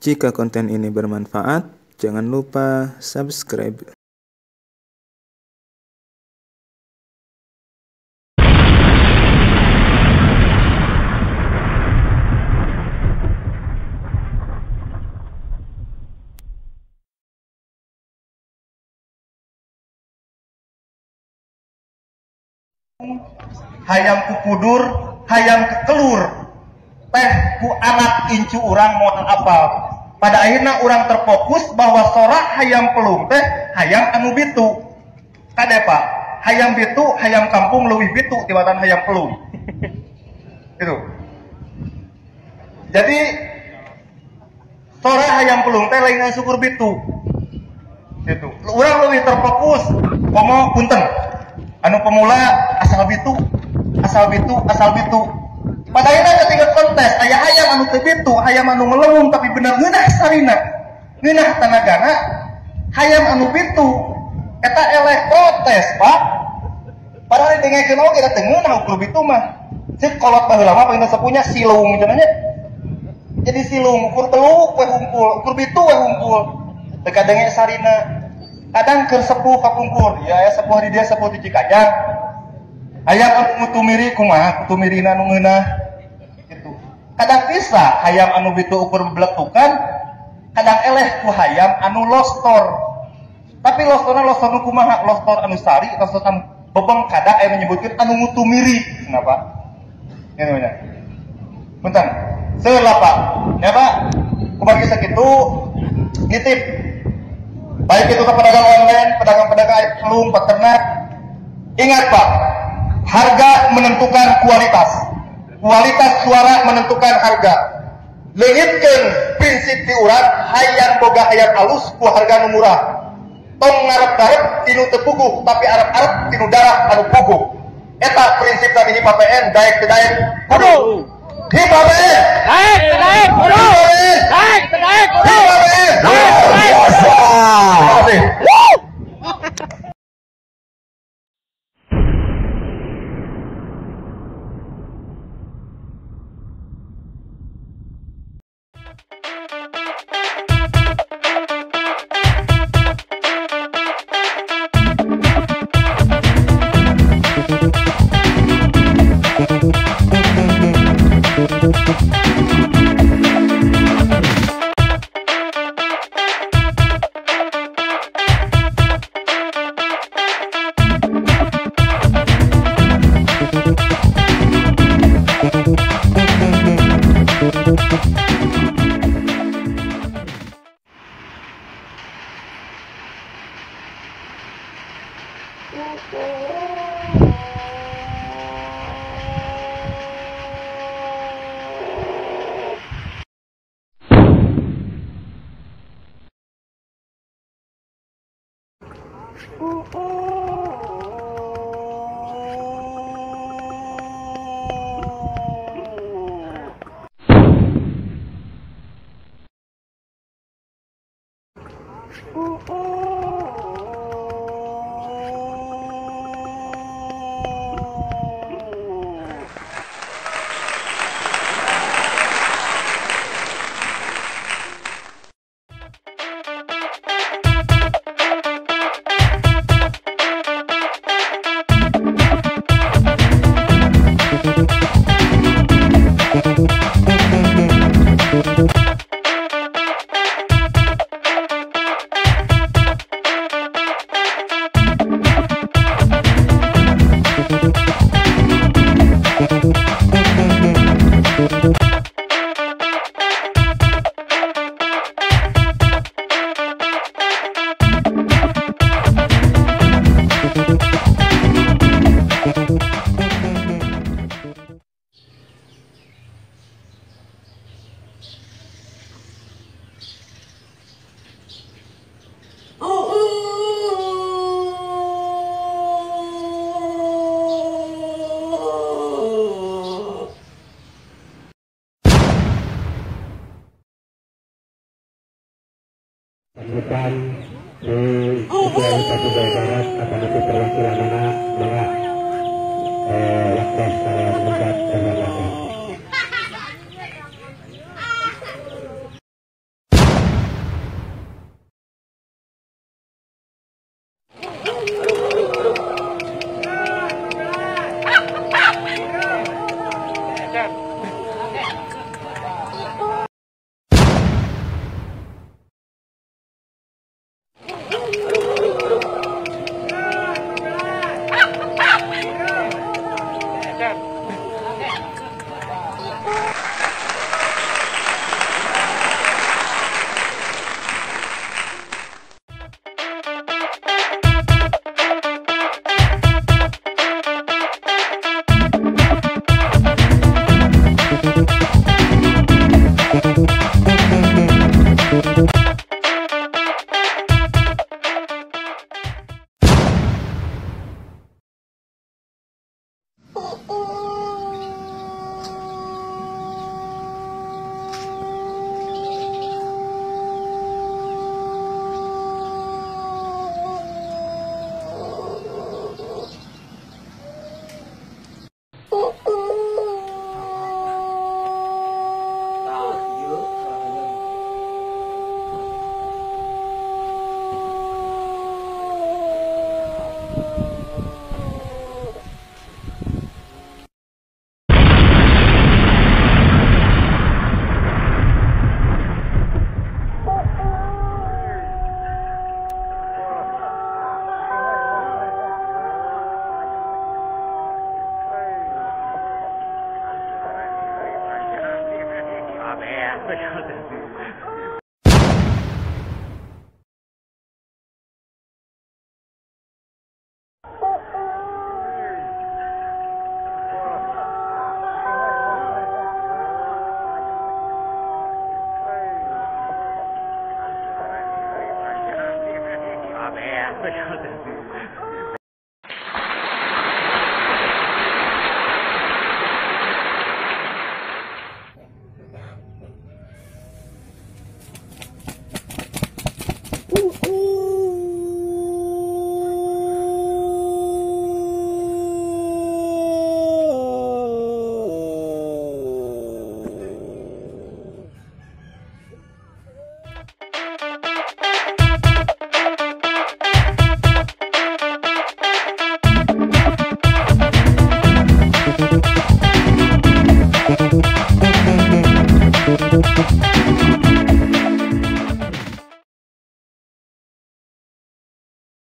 Jika konten ini bermanfaat, jangan lupa subscribe. Hayam kukudur, hayam kekelur, teh ku anak incu urang modal apal. Pada akhirnya urang terfokus bahwa sorak hayam pelung teh hayam anu bitu. Kade pak, hayam bitu, hayam kampung leuwih bitu tibatan hayam pelung. Itu. Jadi sorak hayam pelung teh lain syukur bitu. Itu. Urang leuwih terfokus pomo punten. Anu pemula asal bitu. Padahal ketika kontes aya hayam anu teu bitu, hayam anu melewung tapi bener ngeunah sarina, ngeunah tanagana, hayam anu bitu eta eleh protes, Pak. Padahal dengekeun oge kita teu ngeunah ukur bitu mah. Ceuk kolot baheula mah pangina sapunya silung cenah nya. Jadi silung ukur teluk we hungkul, ukur bitu we hungkul. Teu kadenge sarina. Kadang keur sepuh kapungkur, ya sepuh di dia sepuh di Cikajang. Hayam anu mutumiri kumaha, mutumirina nu ngeunah kitu. Kadang bisa hayam anu bitu ukur bebletukan, kadang eleh ku hayam anu lostor. Tapi lostorna lostor nu kumaha? Lostor anu sari, lostor anu bebeng kada aya menyebutkeun anu mutumiri. Kenapa? Ngene nya. Punten. Seula Pak. Ya Pak, kubagi sakitu nitip. Baik itu ke pedagang online, pedagang-pedagang ayam pelung, peternak. Ingat Pak, harga menentukan kualitas. Kualitas suara menentukan harga. Leungitkeun prinsip di urang, hayang boga hayang alus ku harga nu murah. Tong ngarep-ngarep tinu teu puguh, tapi arep-arep tinu darah anu puguh. Eta prinsip tadi di PPN, daek daek kudu. Di PPN, daek daek kudu. Daek daek kudu. Sambutan di Ketua Bupati Jawa Barat akan itu perwakilan anak dengan wakil secara lengkap dengan Betul. Betul.